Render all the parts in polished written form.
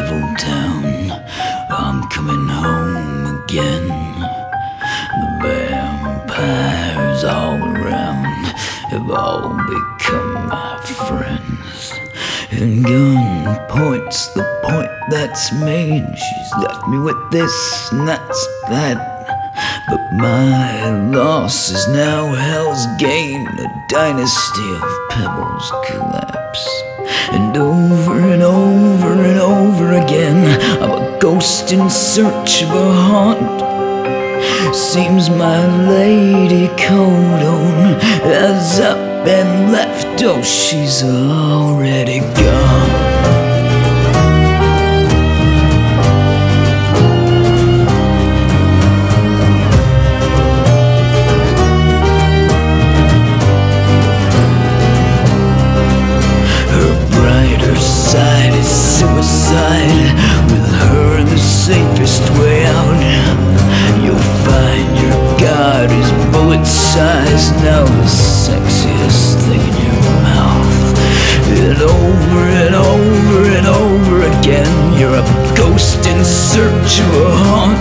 devil town. I'm coming home again. The vampires all around have all become my friends. And gun points the point that's made. She's left me with this and that's that. But my loss is now hell's gain, a dynasty of pebbles collapse. And over and over and over again, I'm a ghost in search of a haunt. Seems my Lady Codone has up and left, oh she's already gone. With her the safest way out. You'll find your god is bullet sized, now the sexiest thing in your mouth. And over and over and over again, you're a ghost in search of a haunt.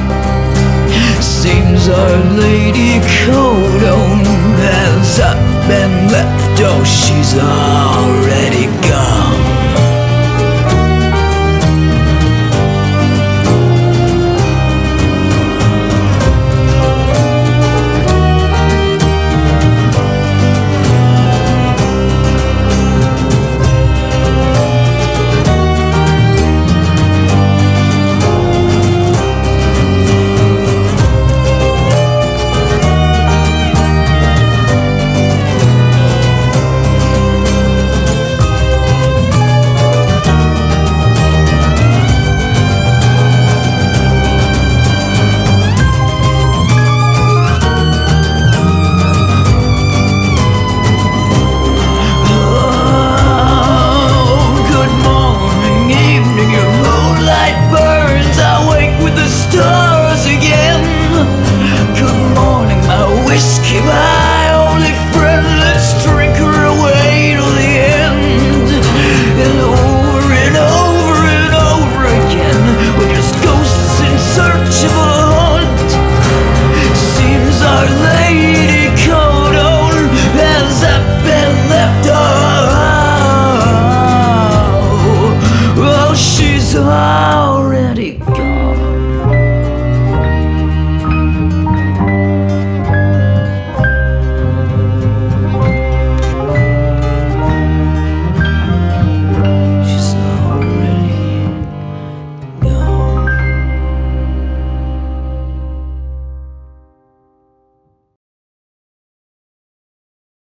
Seems our Lady Codone has up and left, oh she's already gone.